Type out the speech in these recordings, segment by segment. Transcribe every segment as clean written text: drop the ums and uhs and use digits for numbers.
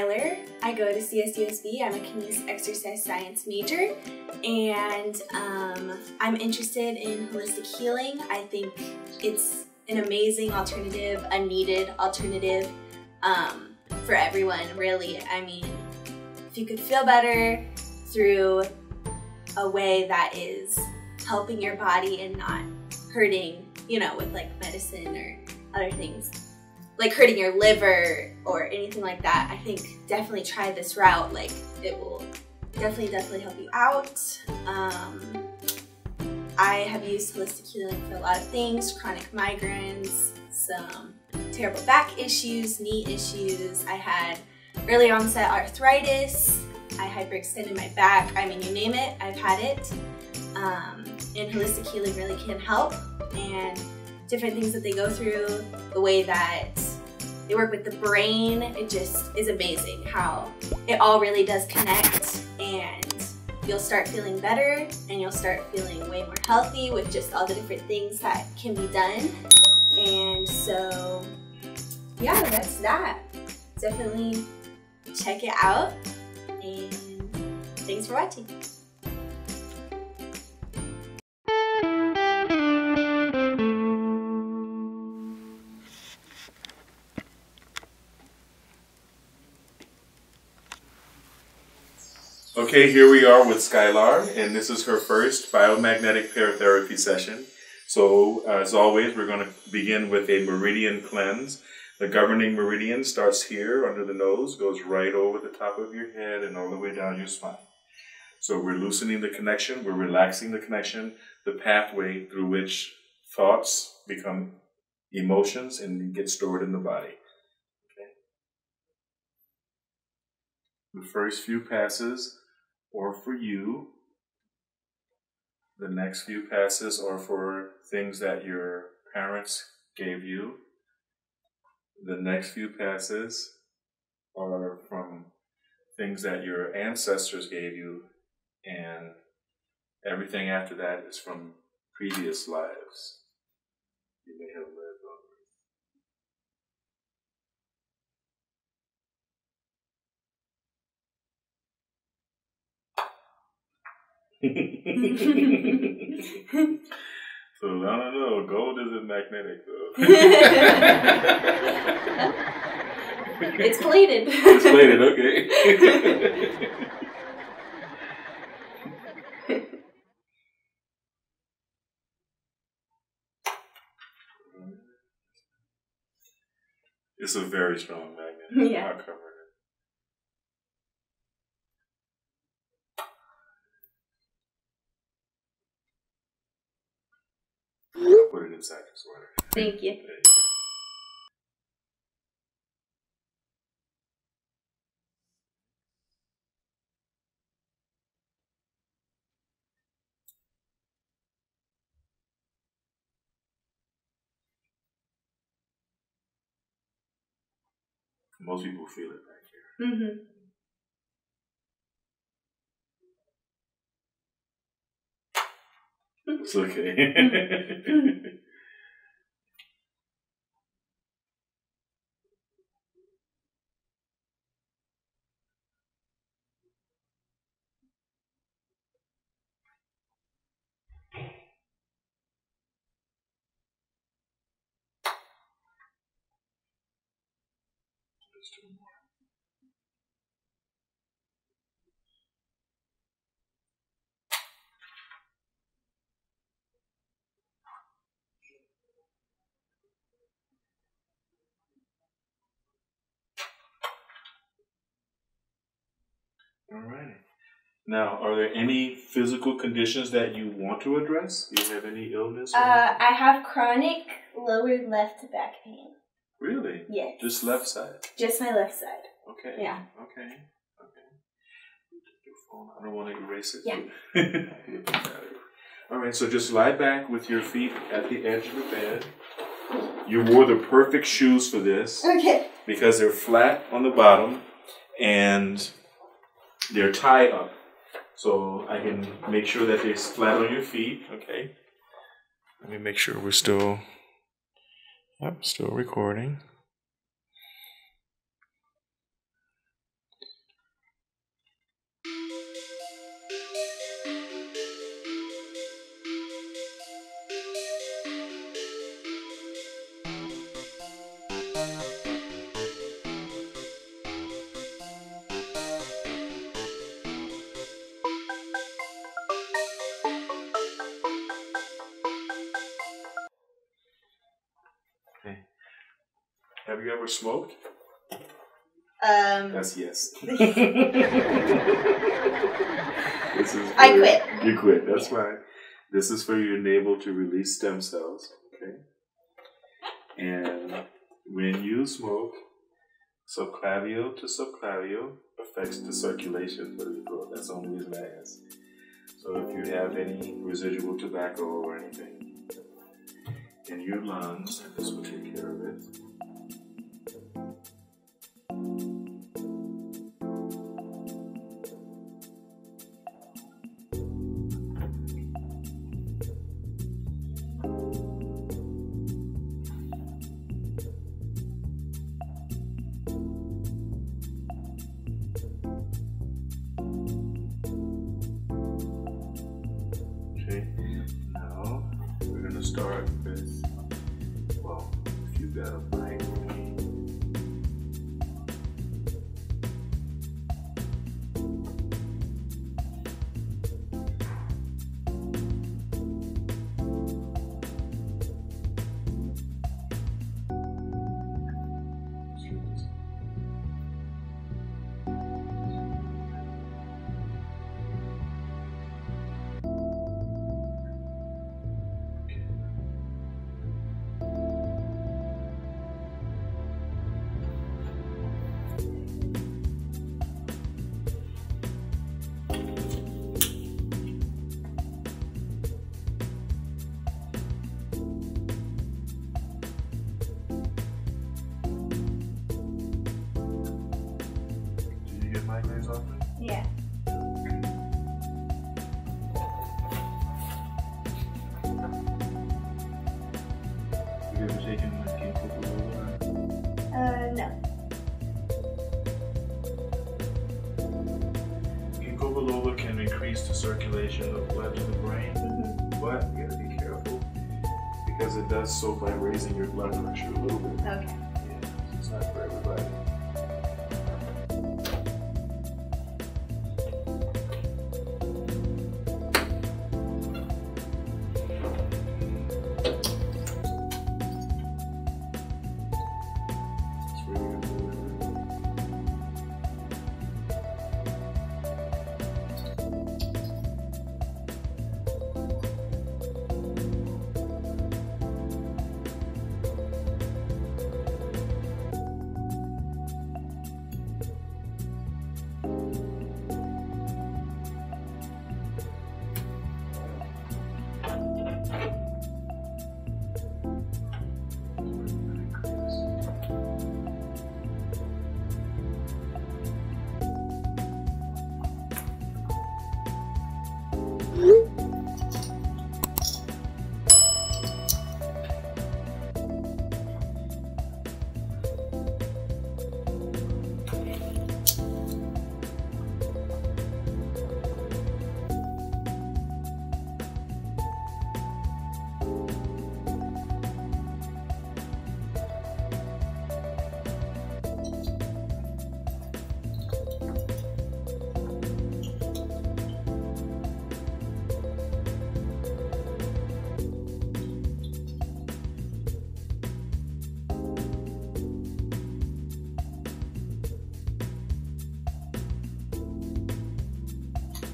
Skylar. I go to CSUSB. I'm a Kinesiology Exercise Science major, and I'm interested in holistic healing. I think it's an amazing alternative, a needed alternative for everyone, really. I mean, if you could feel better through a way that is helping your body and not hurting, you know, with like medicine or other things, like hurting your liver or anything like that, I think definitely try this route. Like, it will definitely help you out. I have used holistic healing for a lot of things: chronic migraines, some terrible back issues, knee issues. I had early onset arthritis. I hyperextended my back. I mean, you name it, I've had it. And holistic healing really can help. And different things that they go through, the way that they work with the brain, it just is amazing how it all really does connect, and you'll start feeling better and you'll start feeling way more healthy with just all the different things that can be done. And so yeah, that's that. Definitely check it out, and thanks for watching. Okay, here we are with Skylar, and this is her first biomagnetic pair therapy session. So, as always, we're going to begin with a meridian cleanse. The governing meridian starts here under the nose, goes right over the top of your head and all the way down your spine. So we're loosening the connection, we're relaxing the connection, the pathway through which thoughts become emotions and get stored in the body. Okay. The first few passes or for you. The next few passes are for things that your parents gave you. The next few passes are from things that your ancestors gave you, and everything after that is from previous lives you may have lived on. So I don't know, gold isn't magnetic though. It's plated. It's plated, okay. It's a very strong magnet. Yeah. I'll cover it. Put it inside your sweater. Thank you. There you go. Most people feel it back here. Mm-hmm. It's okay. Let's do more. Alright. Now, are there any physical conditions that you want to address? Do you have any illness? I have chronic lower left back pain. Really? Yes. Just left side? Just my left side. Okay. Yeah. Okay. Okay. Your phone. I don't want to erase it. Yeah. Alright, so just lie back with your feet at the edge of the bed. You wore the perfect shoes for this. Okay. Because they're flat on the bottom and they're tie up, so I can make sure that they're flat on your feet. Okay. Let me make sure we're still, yep, still recording. Have you ever smoked? That's yes. This is I quit. You quit, that's fine. This is for your navel to release stem cells, okay? And when you smoke, subclavial to subclavial affects the circulation for the throat. That's the only reason I ask. So if you have any residual tobacco or anything in your lungs, this will take care of it. Start with, well, if you've got a mic, yeah. Have you ever taken like King Cobra? No. King Cobra can increase the circulation of blood to the brain, but you gotta be careful because it does so by raising your blood pressure a little bit. Okay. Yeah, so it's not for everybody.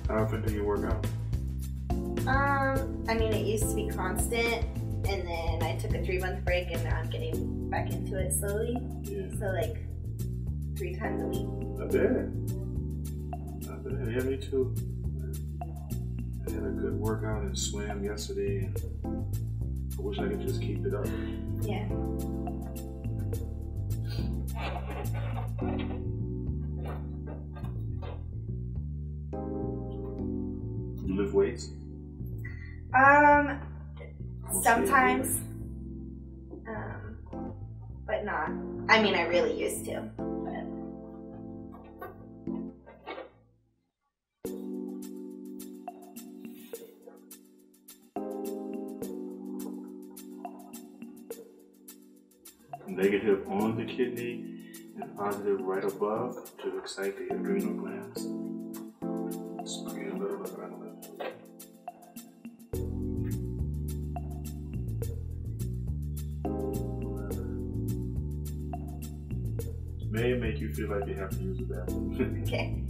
How often do you work out? I mean, it used to be constant, and then I took a 3-month break, and now I'm getting back into it slowly. Yeah. So like 3 times a week. Not bad. Not bad. Yeah, me too. I had a good workout and swam yesterday, and I wish I could just keep it up. Yeah. Lift weights? Sometimes, but not. I mean, I really used to. But. Negative on the kidney and positive right above to excite the adrenal glands. may make you feel like you have to use the bathroom. Okay.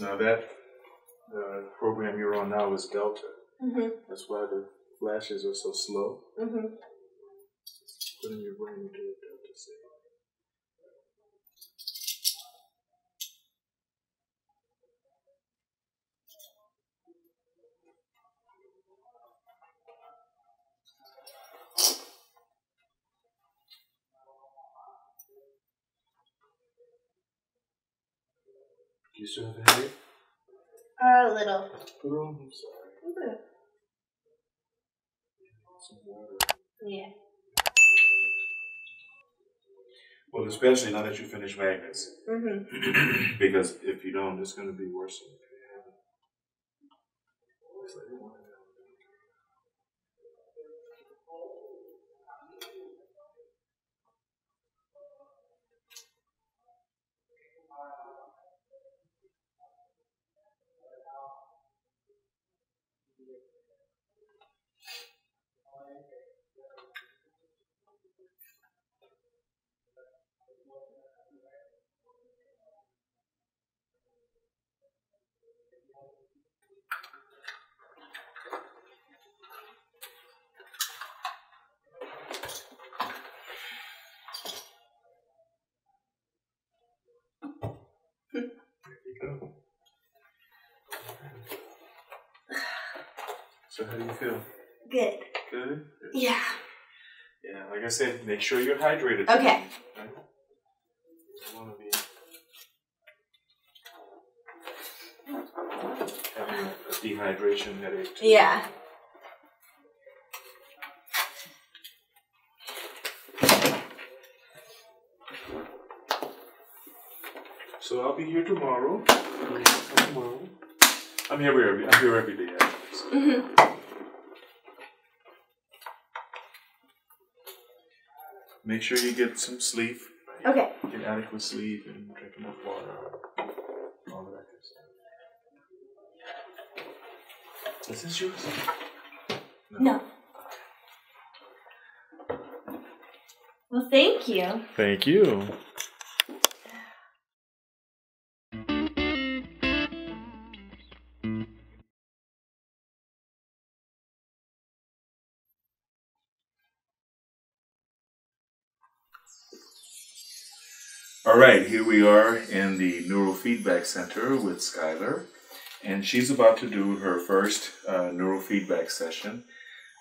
Now that program you're on now is Delta. Mm-hmm. That's why the flashes are so slow. Mm-hmm. Put in your brain and do a Delta signal. Do you still have a headache? A little. Oh, I'm sorry. Okay. Some water. Yeah. Well, especially now that you finish magnets. Mm-hmm. Because if you don't, it's going to be worse than if you haven't. It's like one. So how do you feel? Good. Good? Yeah. Yeah, like I said, make sure you're hydrated. Okay. Right? You want to be having a dehydration headache too. Yeah. So I'll be here tomorrow. I'm here every day. Mm-hmm. Make sure you get some sleep. Right? Okay. Get adequate sleep and drink enough water. All of that good stuff. Is this yours? No. Well, thank you. Thank you. All right, here we are in the Neural Feedback Center with Skylar, and she's about to do her first neural feedback session.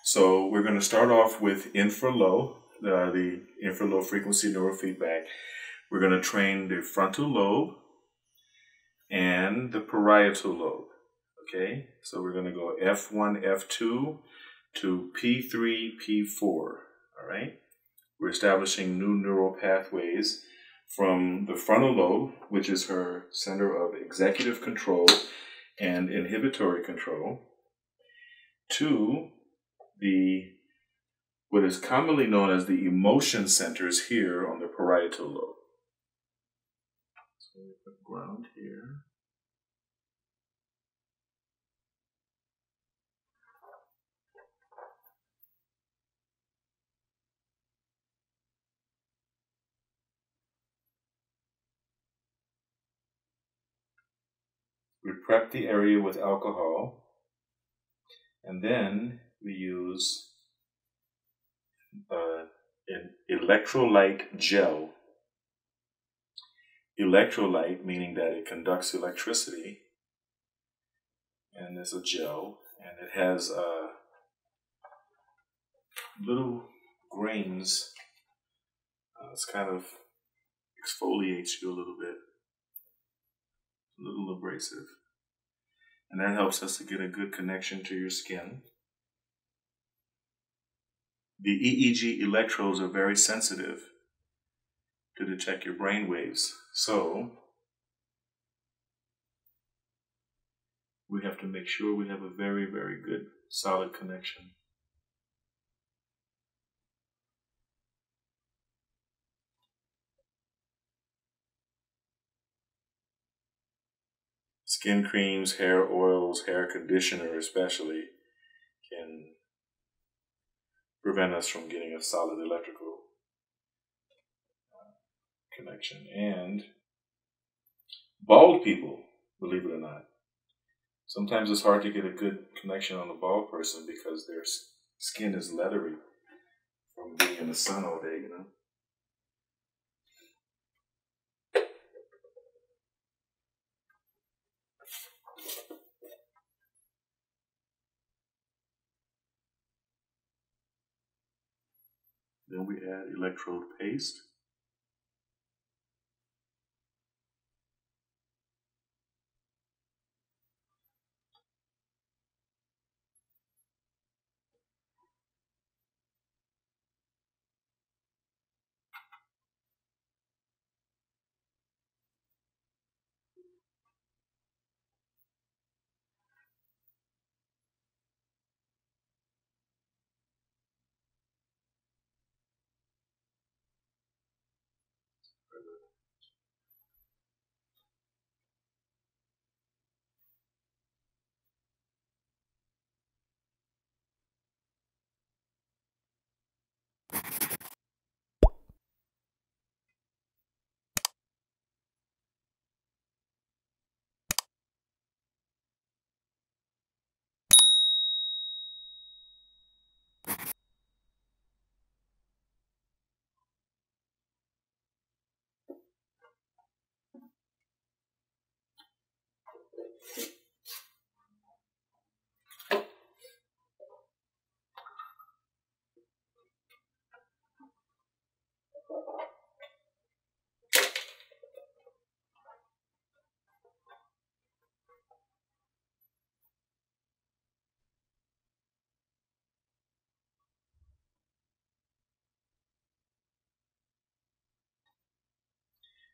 So we're going to start off with infralow, the infralow frequency neurofeedback. We're going to train the frontal lobe and the parietal lobe. Okay, so we're going to go F1, F2 to P3, P4. All right, we're establishing new neural pathways from the frontal lobe, which is her center of executive control and inhibitory control, to the what is commonly known as the emotion centers here on the parietal lobe. So we put ground here. We prep the area with alcohol, and then we use an electrolyte gel. Electrolyte meaning that it conducts electricity, and it's a gel, and it has little grains This kind of exfoliates you a little bit. A little abrasive. And that helps us to get a good connection to your skin. The EEG electrodes are very sensitive to detect your brain waves. So we have to make sure we have a very, very good, solid connection. Skin creams, hair oils, hair conditioner especially can prevent us from getting a solid electrical connection. And bald people, believe it or not, sometimes it's hard to get a good connection on a bald person because their skin is leathery from being in the sun all day, you know. Then we add electrode paste.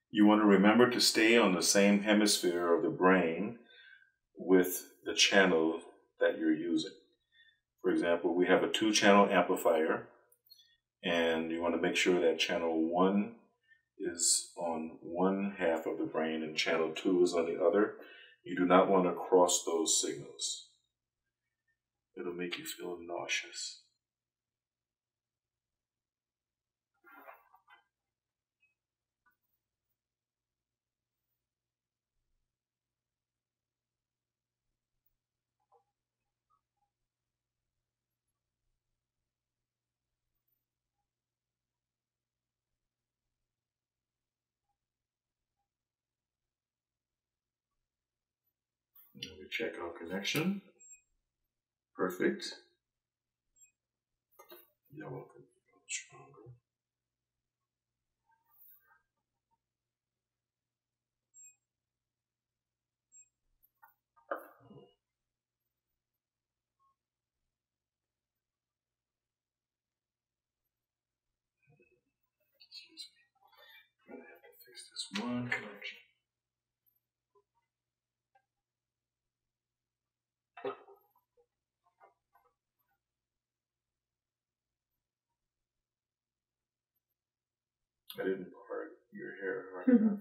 You want to remember to stay on the same hemisphere of the brain with the channel that you're using. For example, we have a 2-channel amplifier, and you want to make sure that channel 1 is on one half of the brain and channel 2 is on the other. You do not want to cross those signals. It'll make you feel nauseous. We check our connection. Perfect. Yellow could be a little stronger. Excuse me. I'm going to have to fix this one connection. I didn't part your hair hard enough.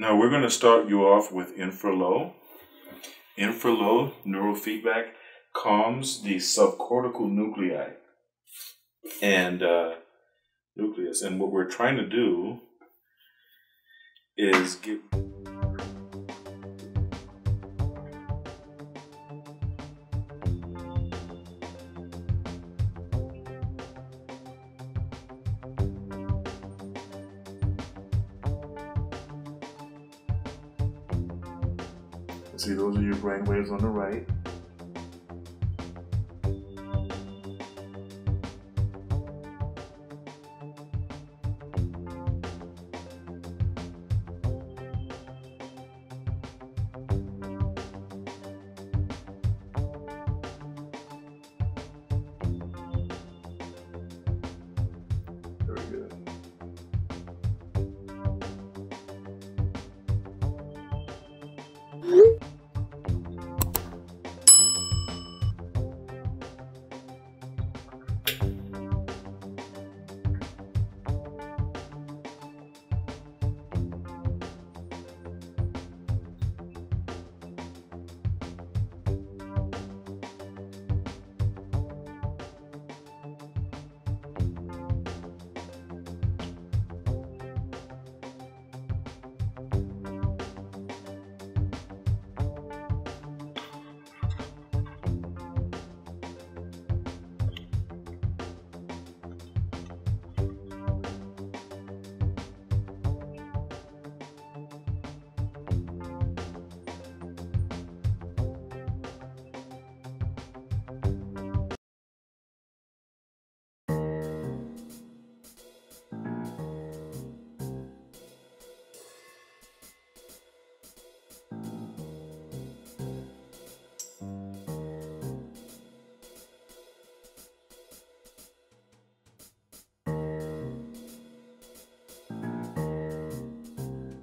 Now we're going to start you off with infralow. Infralow neurofeedback calms the subcortical nuclei and nucleus. And what we're trying to do is give. See, those are your brain waves on the right.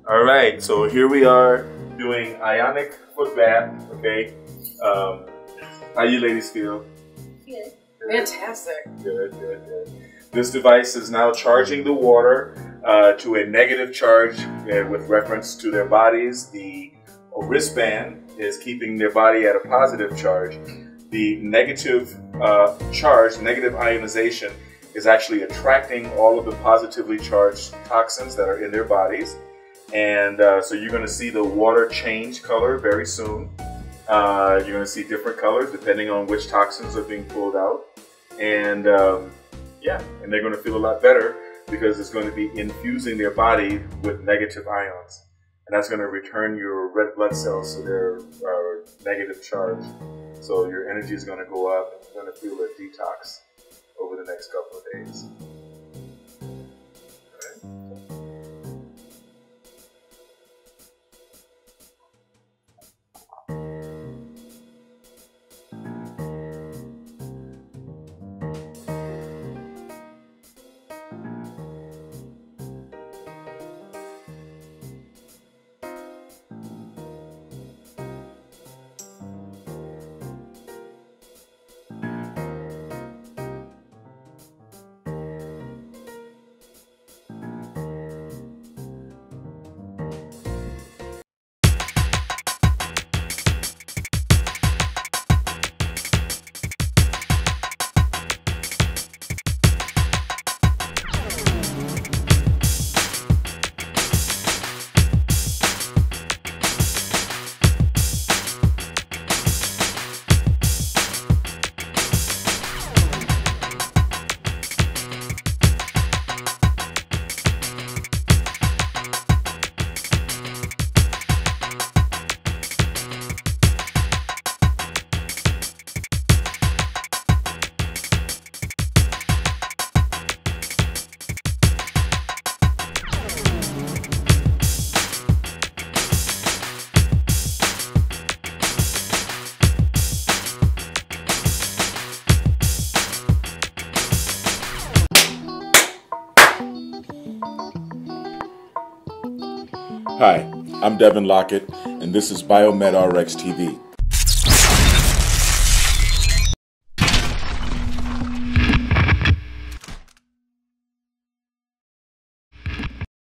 All right, so here we are doing Ionic Foot Bath, okay? How you ladies feel? Good. Fantastic. Good, good, good. This device is now charging the water to a negative charge with reference to their bodies. The wristband is keeping their body at a positive charge. The negative charge, negative ionization, is actually attracting all of the positively charged toxins that are in their bodies. And so you're going to see the water change color very soon. You're going to see different colors depending on which toxins are being pulled out. And yeah, and they're going to feel a lot better because it's going to be infusing their body with negative ions. And that's going to return your red blood cells to their negative charge. So your energy is going to go up and you're going to feel a detox over the next couple of days. Hi, I'm Devin Lockett, and this is BiomedRx TV.